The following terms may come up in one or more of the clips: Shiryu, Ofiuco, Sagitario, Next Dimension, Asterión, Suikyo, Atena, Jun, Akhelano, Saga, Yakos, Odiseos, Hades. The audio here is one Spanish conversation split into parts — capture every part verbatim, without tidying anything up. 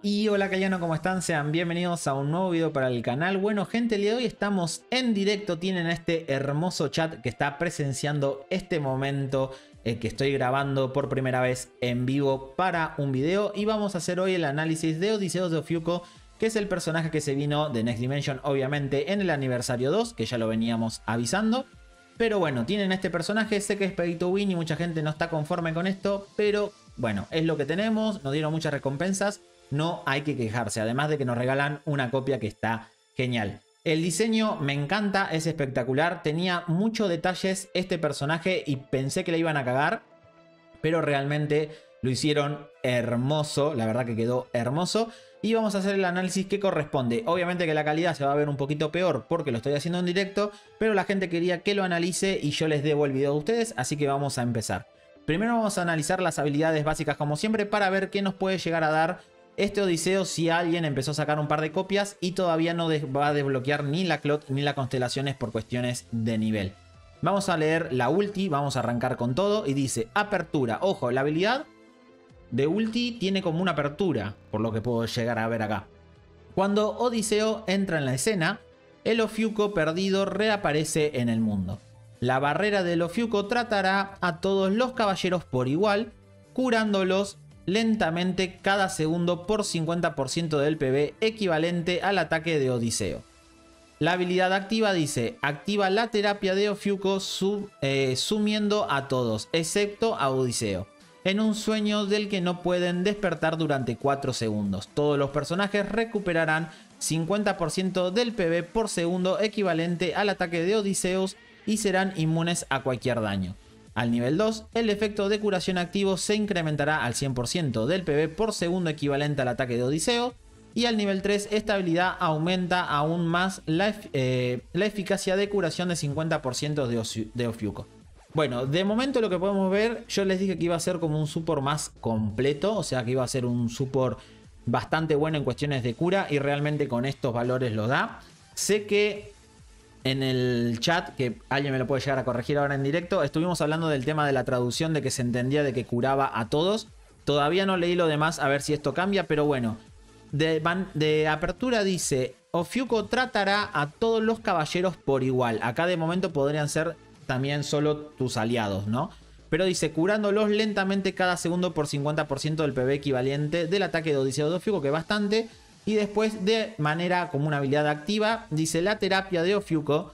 Y hola Akhelano, ¿cómo están? Sean bienvenidos a un nuevo video para el canal. Bueno gente, el día de hoy estamos en directo, tienen este hermoso chat que está presenciando este momento eh, que estoy grabando por primera vez en vivo para un video. Y vamos a hacer hoy el análisis de Odiseos de Ofiuco, que es el personaje que se vino de Next Dimension, obviamente en el aniversario dos, que ya lo veníamos avisando. Pero bueno, tienen este personaje, sé que es pay to win y mucha gente no está conforme con esto, pero bueno, es lo que tenemos, nos dieron muchas recompensas. No hay que quejarse, además de que nos regalan una copia que está genial. El diseño me encanta, es espectacular, tenía muchos detalles este personaje y pensé que le iban a cagar, pero realmente lo hicieron hermoso, la verdad que quedó hermoso. Y vamos a hacer el análisis que corresponde. Obviamente que la calidad se va a ver un poquito peor porque lo estoy haciendo en directo, pero la gente quería que lo analice y yo les debo el video a ustedes, así que vamos a empezar. Primero vamos a analizar las habilidades básicas como siempre para ver qué nos puede llegar a dar este Odiseo si alguien empezó a sacar un par de copias y todavía no va a desbloquear ni la Clot ni las constelaciones por cuestiones de nivel. Vamos a leer la ulti, vamos a arrancar con todo y dice apertura. Ojo, la habilidad de ulti tiene como una apertura, por lo que puedo llegar a ver acá. Cuando Odiseo entra en la escena, el Ofiuco perdido reaparece en el mundo. La barrera del Ofiuco tratará a todos los caballeros por igual, curándolos lentamente cada segundo por cincuenta por ciento del P V equivalente al ataque de Odiseo. La habilidad activa dice, activa la terapia de Ofiuco sub, eh, sumiendo a todos, excepto a Odiseo, en un sueño del que no pueden despertar durante cuatro segundos. Todos los personajes recuperarán cincuenta por ciento del P V por segundo equivalente al ataque de Odiseos y serán inmunes a cualquier daño. Al nivel dos, el efecto de curación activo se incrementará al cien por ciento del P V por segundo equivalente al ataque de Odiseo. Y al nivel tres, esta habilidad aumenta aún más la, eh, la eficacia de curación de cincuenta por ciento de, de Ofiuco. Bueno, de momento lo que podemos ver, yo les dije que iba a ser como un support más completo. O sea que iba a ser un support bastante bueno en cuestiones de cura y realmente con estos valores lo da. Sé que en el chat, que alguien me lo puede llegar a corregir ahora en directo, estuvimos hablando del tema de la traducción, de que se entendía de que curaba a todos. Todavía no leí lo demás, a ver si esto cambia, pero bueno. De, van, de apertura dice, Ofiuco tratará a todos los caballeros por igual. Acá de momento podrían ser también solo tus aliados, ¿no? Pero dice, curándolos lentamente cada segundo por cincuenta por ciento del P V equivalente del ataque de Odiseo de Ofiuco, que es bastante. Y después, de manera como una habilidad activa, dice la terapia de Ofiuco,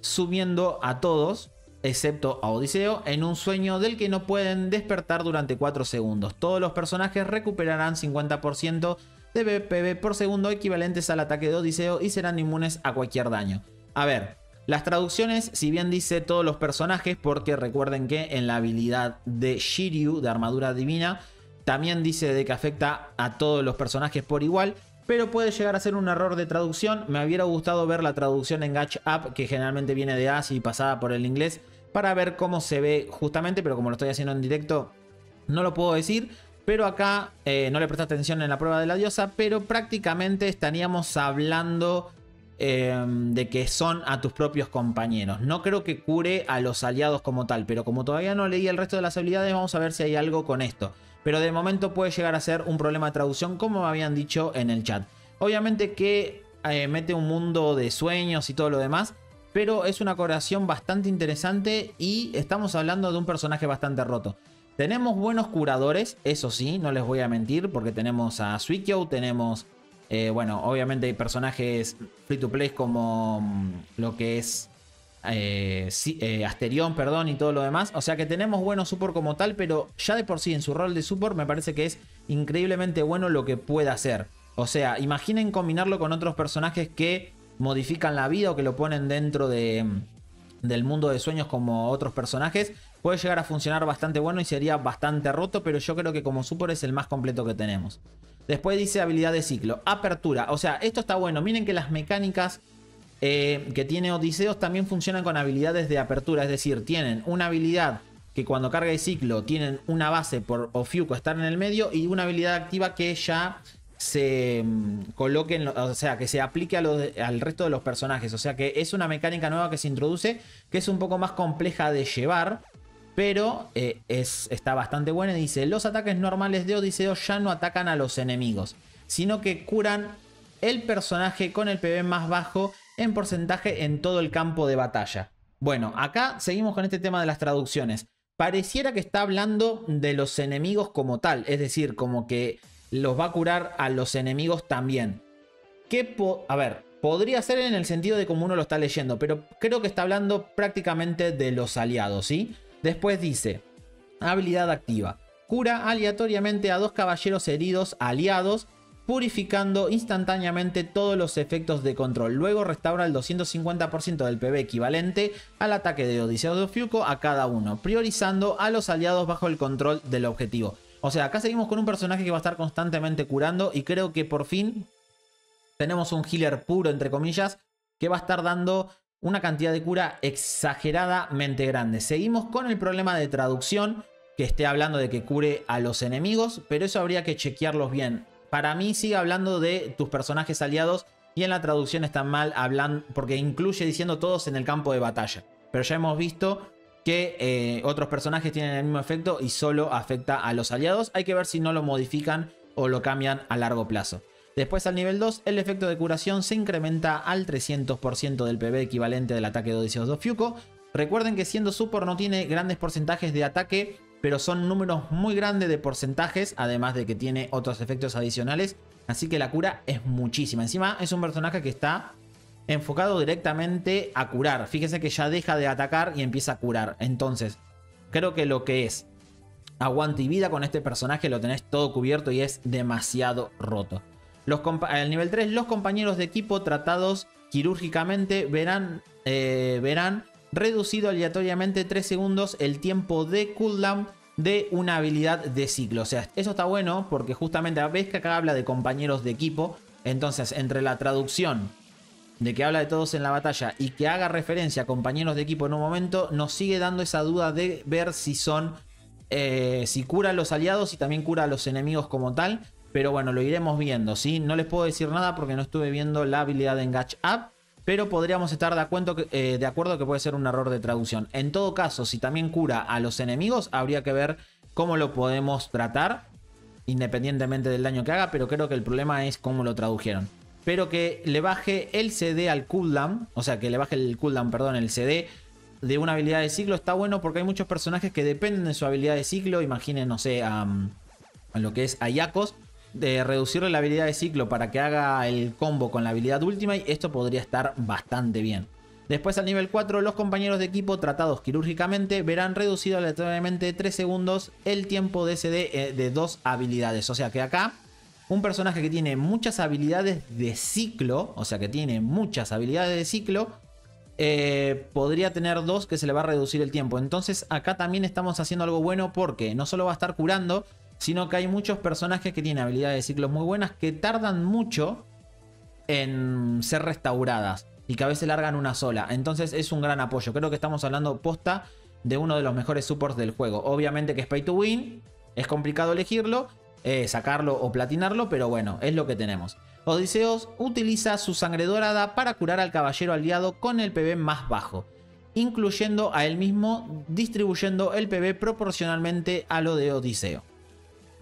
sumiendo a todos, excepto a Odiseo, en un sueño del que no pueden despertar durante cuatro segundos. Todos los personajes recuperarán cincuenta por ciento de P V por segundo equivalentes al ataque de Odiseo y serán inmunes a cualquier daño. A ver, las traducciones, si bien dice todos los personajes, porque recuerden que en la habilidad de Shiryu, de Armadura Divina, también dice de que afecta a todos los personajes por igual, pero puede llegar a ser un error de traducción. Me hubiera gustado ver la traducción en Gacha App, que generalmente viene de Asia y pasada por el inglés, para ver cómo se ve justamente, pero como lo estoy haciendo en directo no lo puedo decir. Pero acá eh, no le presté atención en la prueba de la diosa, pero prácticamente estaríamos hablando eh, de que son a tus propios compañeros. No creo que cure a los aliados como tal, pero como todavía no leí el resto de las habilidades, vamos a ver si hay algo con esto. Pero de momento puede llegar a ser un problema de traducción, como me habían dicho en el chat. Obviamente que eh, mete un mundo de sueños y todo lo demás, pero es una curación bastante interesante y estamos hablando de un personaje bastante roto. Tenemos buenos curadores, eso sí, no les voy a mentir, porque tenemos a Suikyo, tenemos, eh, bueno, obviamente hay personajes free to play como lo que es Eh, eh, Asterión, perdón, y todo lo demás. O sea que tenemos buenos support como tal, pero ya de por sí en su rol de support me parece que es increíblemente bueno lo que puede hacer. O sea, imaginen combinarlo con otros personajes que modifican la vida o que lo ponen dentro de, del mundo de sueños como otros personajes. Puede llegar a funcionar bastante bueno y sería bastante roto, pero yo creo que como support es el más completo que tenemos. Después dice habilidad de ciclo, apertura. O sea, esto está bueno, miren que las mecánicas Eh, que tiene Odiseos también funcionan con habilidades de apertura, es decir, tienen una habilidad que cuando carga el ciclo tienen una base por Ofiuco estar en el medio y una habilidad activa que ya se coloquen, o sea, que se aplique a los de, al resto de los personajes. O sea que es una mecánica nueva que se introduce, que es un poco más compleja de llevar, pero eh, es, está bastante buena. Dice, los ataques normales de Odiseos ya no atacan a los enemigos. sino que curan el personaje con el P V más bajo en porcentaje en todo el campo de batalla. Bueno, acá seguimos con este tema de las traducciones. Pareciera que está hablando de los enemigos como tal, es decir, como que los va a curar a los enemigos también. ¿Qué po- a ver, podría ser en el sentido de como uno lo está leyendo, pero creo que está hablando prácticamente de los aliados, ¿sí? Después dice, habilidad activa. Cura aleatoriamente a dos caballeros heridos aliados, purificando instantáneamente todos los efectos de control. Luego restaura el doscientos cincuenta por ciento del P V equivalente al ataque de Odiseos de Ofiuco a cada uno, priorizando a los aliados bajo el control del objetivo. O sea, acá seguimos con un personaje que va a estar constantemente curando y creo que por fin tenemos un healer puro, entre comillas, que va a estar dando una cantidad de cura exageradamente grande. Seguimos con el problema de traducción, que esté hablando de que cure a los enemigos, pero eso habría que chequearlos bien. Para mí sigue hablando de tus personajes aliados y en la traducción está mal hablando porque incluye diciendo todos en el campo de batalla. Pero ya hemos visto que eh, otros personajes tienen el mismo efecto y solo afecta a los aliados. Hay que ver si no lo modifican o lo cambian a largo plazo. Después al nivel dos, el efecto de curación se incrementa al trescientos por ciento del P V equivalente del ataque de Odiseos de Ofiuco. Recuerden que siendo support no tiene grandes porcentajes de ataque, pero son números muy grandes de porcentajes, además de que tiene otros efectos adicionales. Así que la cura es muchísima. Encima es un personaje que está enfocado directamente a curar. Fíjense que ya deja de atacar y empieza a curar. Entonces, creo que lo que es aguante y vida con este personaje lo tenés todo cubierto y es demasiado roto. Los al nivel tres, los compañeros de equipo tratados quirúrgicamente verán... Eh, verán reducido aleatoriamente tres segundos el tiempo de cooldown de una habilidad de ciclo. O sea, eso está bueno porque justamente ves que acá habla de compañeros de equipo. Entonces, entre la traducción de que habla de todos en la batalla y que haga referencia a compañeros de equipo en un momento, nos sigue dando esa duda de ver si son... Eh, si cura a los aliados y también cura a los enemigos como tal. Pero bueno, lo iremos viendo, ¿sí? No les puedo decir nada porque no estuve viendo la habilidad de Engage Up, pero podríamos estar de acuerdo, eh, de acuerdo que puede ser un error de traducción. En todo caso, si también cura a los enemigos, habría que ver cómo lo podemos tratar, independientemente del daño que haga, pero creo que el problema es cómo lo tradujeron. Pero que le baje el C D al cooldown, o sea, que le baje el cooldown, perdón, el C D de una habilidad de ciclo, está bueno porque hay muchos personajes que dependen de su habilidad de ciclo. Imaginen, no sé, a, a lo que es a Yakos, de reducirle la habilidad de ciclo para que haga el combo con la habilidad última, y esto podría estar bastante bien. Después al nivel cuatro, los compañeros de equipo tratados quirúrgicamente verán reducido aleatoriamente tres segundos el tiempo de C D de dos habilidades. O sea que acá un personaje que tiene muchas habilidades de ciclo, o sea que tiene muchas habilidades de ciclo, eh, podría tener dos que se le va a reducir el tiempo. Entonces acá también estamos haciendo algo bueno porque no solo va a estar curando, sino que hay muchos personajes que tienen habilidades de ciclos muy buenas que tardan mucho en ser restauradas y que a veces largan una sola. Entonces es un gran apoyo. Creo que estamos hablando posta de uno de los mejores supports del juego. Obviamente que es pay to win, es complicado elegirlo, eh, sacarlo o platinarlo, pero bueno, es lo que tenemos. Odiseos utiliza su sangre dorada para curar al caballero aliado con el P V más bajo, incluyendo a él mismo, distribuyendo el P V proporcionalmente a lo de Odiseo,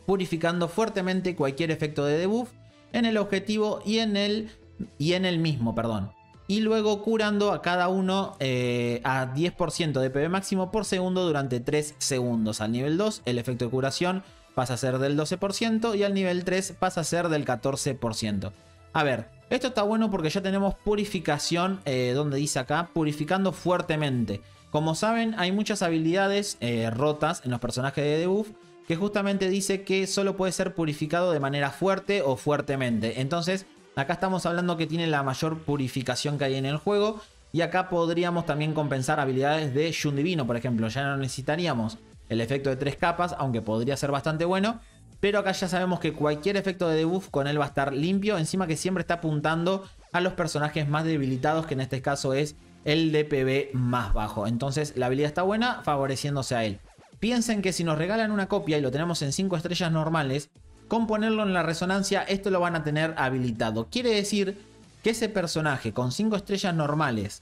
purificando fuertemente cualquier efecto de debuff en el objetivo y en el, y en el mismo, perdón. Y luego curando a cada uno eh, a diez por ciento de P V máximo por segundo durante tres segundos. Al nivel dos, el efecto de curación pasa a ser del doce por ciento y al nivel tres pasa a ser del catorce por ciento. A ver, esto está bueno porque ya tenemos purificación, eh, donde dice acá, purificando fuertemente. Como saben, hay muchas habilidades eh, rotas en los personajes de debuff, que justamente dice que solo puede ser purificado de manera fuerte o fuertemente. Entonces, acá estamos hablando que tiene la mayor purificación que hay en el juego. Y acá podríamos también compensar habilidades de Jun Divino, por ejemplo. Ya no necesitaríamos el efecto de tres capas, aunque podría ser bastante bueno. Pero acá ya sabemos que cualquier efecto de debuff con él va a estar limpio. Encima que siempre está apuntando a los personajes más debilitados, que en este caso es el D P V más bajo. Entonces, la habilidad está buena, favoreciéndose a él. Piensen que si nos regalan una copia y lo tenemos en cinco estrellas normales, con ponerlo en la resonancia, esto lo van a tener habilitado. Quiere decir que ese personaje con cinco estrellas normales,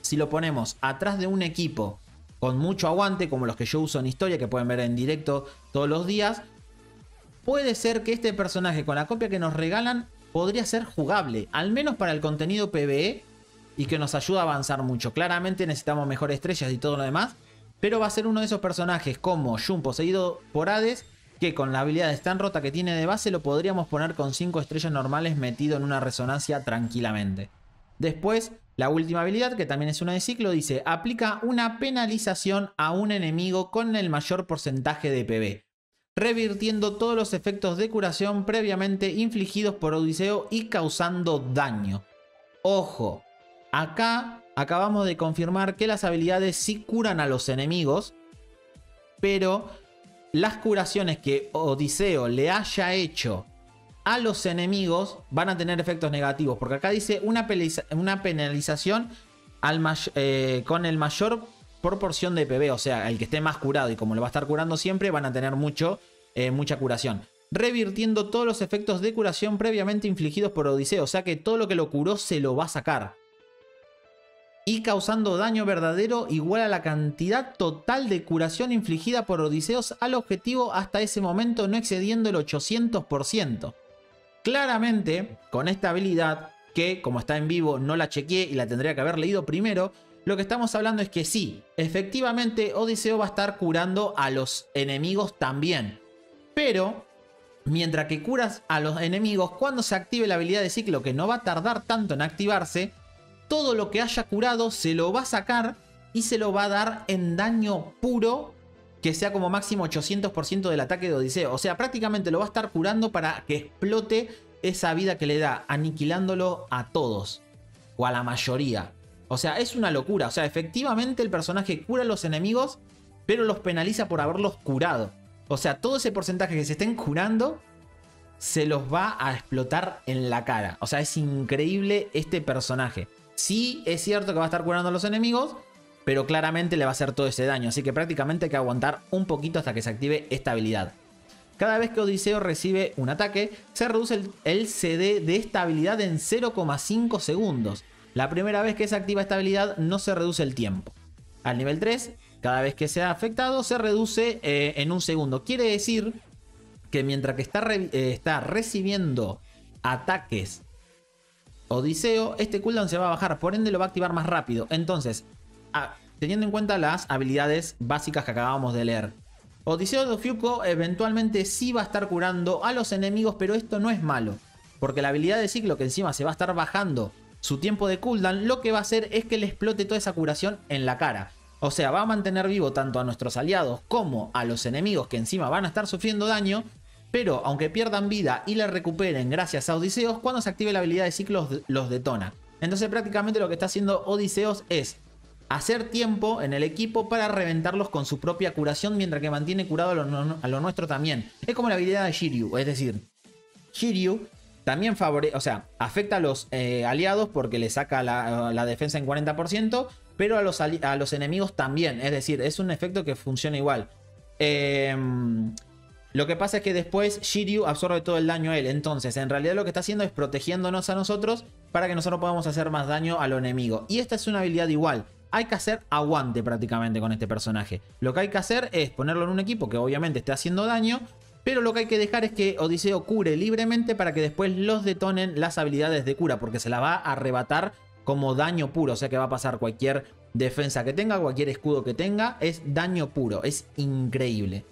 si lo ponemos atrás de un equipo con mucho aguante, como los que yo uso en historia, que pueden ver en directo todos los días, puede ser que este personaje con la copia que nos regalan podría ser jugable, al menos para el contenido PvE, y que nos ayuda a avanzar mucho. Claramente necesitamos mejores estrellas y todo lo demás, pero va a ser uno de esos personajes como Jun poseído por Hades, que con la habilidad tan rota que tiene de base lo podríamos poner con cinco estrellas normales metido en una resonancia tranquilamente. Después, la última habilidad, que también es una de ciclo, dice: aplica una penalización a un enemigo con el mayor porcentaje de P V, revirtiendo todos los efectos de curación previamente infligidos por Odiseo y causando daño. Ojo, acá acabamos de confirmar que las habilidades sí curan a los enemigos, pero las curaciones que Odiseo le haya hecho a los enemigos van a tener efectos negativos, porque acá dice una, una penalización al eh, con el mayor proporción de P V, o sea, el que esté más curado, y como lo va a estar curando siempre, van a tener mucho, eh, mucha curación, revirtiendo todos los efectos de curación previamente infligidos por Odiseo, o sea que todo lo que lo curó se lo va a sacar, y causando daño verdadero igual a la cantidad total de curación infligida por Odiseos al objetivo hasta ese momento, no excediendo el ochocientos por ciento. Claramente, con esta habilidad, que como está en vivo no la chequeé y la tendría que haber leído primero, lo que estamos hablando es que sí, efectivamente Odiseo va a estar curando a los enemigos también. Pero mientras que curas a los enemigos, cuando se active la habilidad de ciclo, que no va a tardar tanto en activarse, todo lo que haya curado se lo va a sacar y se lo va a dar en daño puro, que sea como máximo ochocientos por ciento del ataque de Odiseo. O sea, prácticamente lo va a estar curando para que explote esa vida que le da, aniquilándolo a todos, o a la mayoría. O sea, es una locura. O sea, efectivamente el personaje cura a los enemigos, pero los penaliza por haberlos curado. O sea, todo ese porcentaje que se estén curando se los va a explotar en la cara. O sea, es increíble este personaje. Sí, es cierto que va a estar curando a los enemigos, pero claramente le va a hacer todo ese daño, así que prácticamente hay que aguantar un poquito hasta que se active esta habilidad. Cada vez que Odiseo recibe un ataque, se reduce el, el C D de esta habilidad en cero coma cinco segundos. La primera vez que se activa esta habilidad no se reduce el tiempo. Al nivel tres, cada vez que sea afectado se reduce eh, en un segundo. Quiere decir que mientras que está, re, eh, está recibiendo ataques Odiseo, este cooldown se va a bajar, por ende lo va a activar más rápido. Entonces, a, teniendo en cuenta las habilidades básicas que acabamos de leer, Odiseo de Ofiuco eventualmente sí va a estar curando a los enemigos, pero esto no es malo, porque la habilidad de ciclo, que encima se va a estar bajando su tiempo de cooldown, lo que va a hacer es que le explote toda esa curación en la cara. O sea, va a mantener vivo tanto a nuestros aliados como a los enemigos, que encima van a estar sufriendo daño. Pero aunque pierdan vida y la recuperen gracias a Odiseos, cuando se active la habilidad de ciclos los detona. Entonces prácticamente lo que está haciendo Odiseos es hacer tiempo en el equipo para reventarlos con su propia curación, mientras que mantiene curado a lo, a lo nuestro también. Es como la habilidad de Shiryu, es decir, Shiryu también favorece, o sea, afecta a los eh, aliados porque le saca la, la defensa en cuarenta por ciento, pero a los, a los enemigos también. Es decir, es un efecto que funciona igual. Eh... Lo que pasa es que después Shiryu absorbe todo el daño a él. Entonces, en realidad lo que está haciendo es protegiéndonos a nosotros para que nosotros podamos hacer más daño a lo enemigo. Y esta es una habilidad igual. Hay que hacer aguante prácticamente con este personaje. Lo que hay que hacer es ponerlo en un equipo que obviamente esté haciendo daño, pero lo que hay que dejar es que Odiseo cure libremente para que después los detonen las habilidades de cura, porque se las va a arrebatar como daño puro. O sea que va a pasar cualquier defensa que tenga, cualquier escudo que tenga, es daño puro. Es increíble.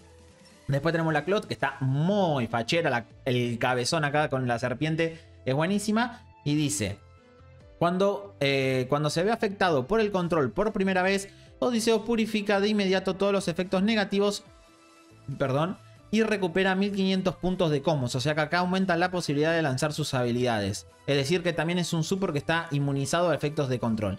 Después tenemos la Clot, que está muy fachera. La, el cabezón acá con la serpiente es buenísima. Y dice: cuando, eh, cuando se ve afectado por el control por primera vez, Odiseo purifica de inmediato todos los efectos negativos. Perdón. Y recupera mil quinientos puntos de combos. O sea que acá aumenta la posibilidad de lanzar sus habilidades. Es decir que también es un super que está inmunizado a efectos de control.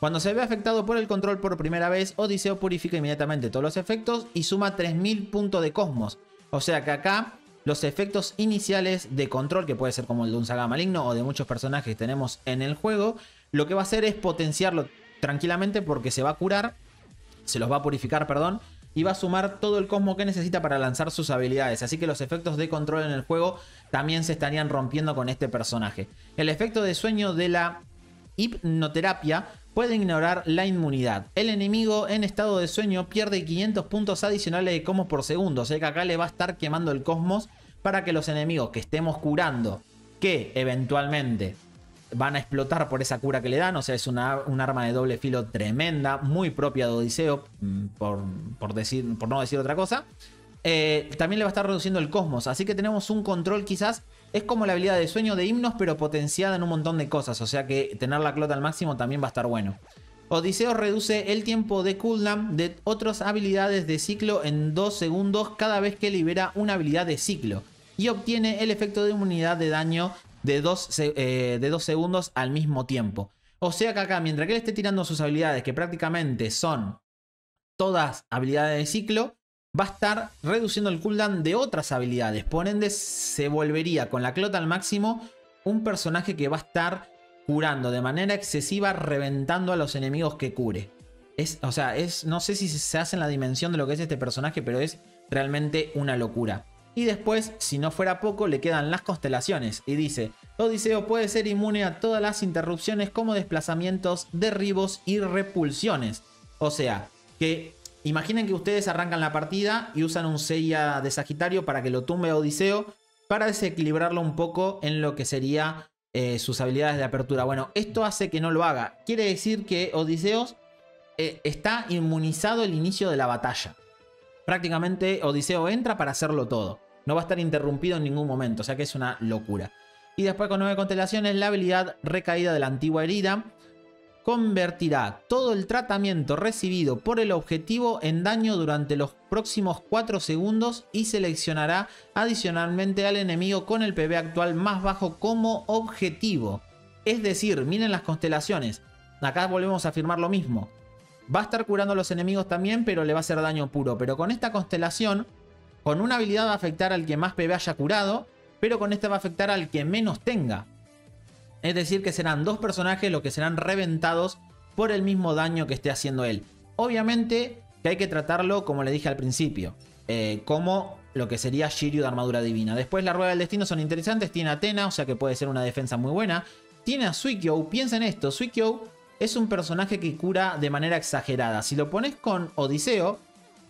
Cuando se ve afectado por el control por primera vez, Odiseo purifica inmediatamente todos los efectos y suma tres mil puntos de cosmos. O sea que acá los efectos iniciales de control, que puede ser como el de un Saga maligno o de muchos personajes que tenemos en el juego, lo que va a hacer es potenciarlo tranquilamente porque se va a curar, se los va a purificar, perdón, y va a sumar todo el cosmo que necesita para lanzar sus habilidades. Así que los efectos de control en el juego también se estarían rompiendo con este personaje. El efecto de sueño de la hipnoterapia puede ignorar la inmunidad. El enemigo en estado de sueño pierde quinientos puntos adicionales de cosmos por segundo. O sea que acá le va a estar quemando el cosmos para que los enemigos que estemos curando, que eventualmente van a explotar por esa cura que le dan, o sea, es una, un arma de doble filo tremenda, muy propia de Odiseo, por, por, decir, por no decir otra cosa, eh, también le va a estar reduciendo el cosmos, así que tenemos un control quizás, es como la habilidad de sueño de himnos, pero potenciada en un montón de cosas, o sea que tener la clota al máximo también va a estar bueno. Odiseo reduce el tiempo de cooldown de otras habilidades de ciclo en dos segundos cada vez que libera una habilidad de ciclo y obtiene el efecto de inmunidad de daño de dos eh, segundos al mismo tiempo. O sea que acá, mientras que él esté tirando sus habilidades, que prácticamente son todas habilidades de ciclo, va a estar reduciendo el cooldown de otras habilidades. Por ende, se volvería con la clota al máximo un personaje que va a estar curando de manera excesiva, reventando a los enemigos que cure. Es, o sea, es, no sé si se hace en la dimensión de lo que es este personaje, pero es realmente una locura. Y después, si no fuera poco, le quedan las constelaciones. Y dice, Odiseo puede ser inmune a todas las interrupciones como desplazamientos, derribos y repulsiones. O sea, que imaginen que ustedes arrancan la partida y usan un Seiya de Sagitario para que lo tumbe a Odiseo, para desequilibrarlo un poco en lo que sería eh, sus habilidades de apertura. Bueno, esto hace que no lo haga. Quiere decir que Odiseos eh, está inmunizado al inicio de la batalla. Prácticamente Odiseo entra para hacerlo todo. No va a estar interrumpido en ningún momento, o sea que es una locura. Y después con nueve constelaciones, la habilidad recaída de la antigua herida convertirá todo el tratamiento recibido por el objetivo en daño durante los próximos cuatro segundos y seleccionará adicionalmente al enemigo con el P V actual más bajo como objetivo. Es decir, miren las constelaciones, acá volvemos a afirmar lo mismo. Va a estar curando a los enemigos también, pero le va a hacer daño puro. Pero con esta constelación, con una habilidad va a afectar al que más P V haya curado, pero con esta va a afectar al que menos tenga. Es decir, que serán dos personajes los que serán reventados por el mismo daño que esté haciendo él. Obviamente que hay que tratarlo, como le dije al principio, eh, como lo que sería Shiryu de armadura divina. Después la rueda del destino son interesantes. Tiene Atena, o sea que puede ser una defensa muy buena. Tiene a Suikyo. Piensen esto, Suikyo es un personaje que cura de manera exagerada. Si lo pones con Odiseo,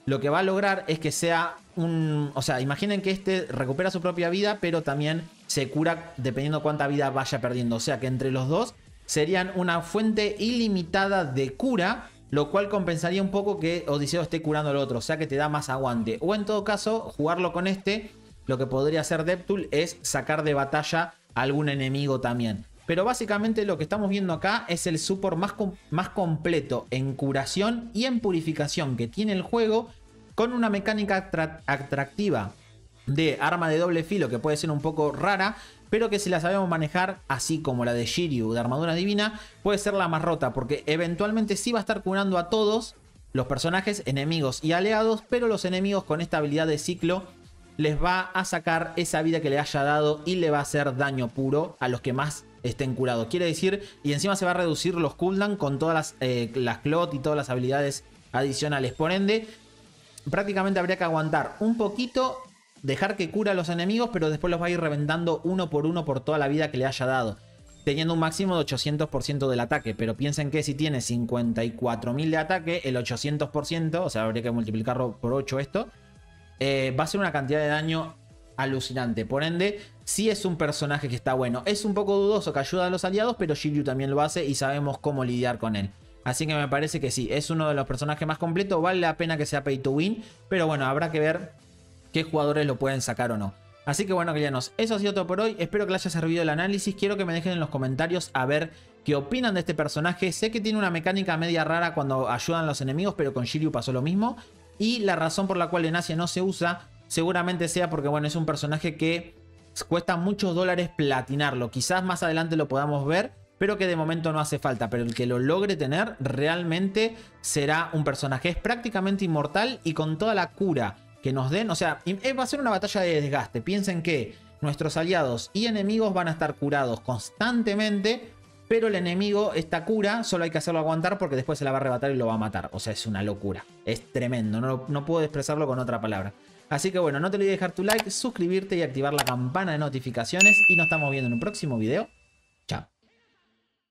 lo que va a lograr es que sea un... O sea, imaginen que este recupera su propia vida, pero también se cura dependiendo cuánta vida vaya perdiendo. O sea, que entre los dos serían una fuente ilimitada de cura, lo cual compensaría un poco que Odiseo esté curando al otro. O sea, que te da más aguante. O en todo caso, jugarlo con este, lo que podría hacer Deptul es sacar de batalla a algún enemigo también. Pero básicamente lo que estamos viendo acá es el support más, com más completo en curación y en purificación que tiene el juego, con una mecánica atractiva de arma de doble filo que puede ser un poco rara, pero que si la sabemos manejar, así como la de Shiryu de armadura divina, puede ser la más rota, porque eventualmente sí va a estar curando a todos los personajes, enemigos y aliados, pero los enemigos con esta habilidad de ciclo les va a sacar esa vida que le haya dado y le va a hacer daño puro a los que más estén curados. Quiere decir, y encima se va a reducir los cooldown con todas las, eh, las clot y todas las habilidades adicionales. Por ende, prácticamente habría que aguantar un poquito, dejar que cura a los enemigos, pero después los va a ir reventando uno por uno por toda la vida que le haya dado, teniendo un máximo de ochocientos por ciento del ataque. Pero piensen que si tiene cincuenta y cuatro mil de ataque, el ochocientos por ciento, o sea, habría que multiplicarlo por ocho esto, Eh, va a ser una cantidad de daño alucinante. Por ende, sí es un personaje que está bueno. Es un poco dudoso que ayuda a los aliados, pero Shiryu también lo hace y sabemos cómo lidiar con él. Así que me parece que sí, es uno de los personajes más completos. Vale la pena que sea pay to win, pero bueno, habrá que ver qué jugadores lo pueden sacar o no. Así que bueno, queridos, eso ha sido todo por hoy. Espero que les haya servido el análisis. Quiero que me dejen en los comentarios a ver qué opinan de este personaje. Sé que tiene una mecánica media rara cuando ayudan a los enemigos, pero con Shiryu pasó lo mismo. Y la razón por la cual en Asia no se usa seguramente sea porque, bueno, es un personaje que cuesta muchos dólares platinarlo. Quizás más adelante lo podamos ver, pero que de momento no hace falta. Pero el que lo logre tener realmente será un personaje. Es prácticamente inmortal y con toda la cura que nos den, o sea, va a ser una batalla de desgaste. Piensen que nuestros aliados y enemigos van a estar curados constantemente, pero el enemigo, esta cura, solo hay que hacerlo aguantar porque después se la va a arrebatar y lo va a matar. O sea, es una locura. Es tremendo. No, no puedo expresarlo con otra palabra. Así que bueno, no te olvides de dejar tu like, suscribirte y activar la campana de notificaciones. Y nos estamos viendo en un próximo video.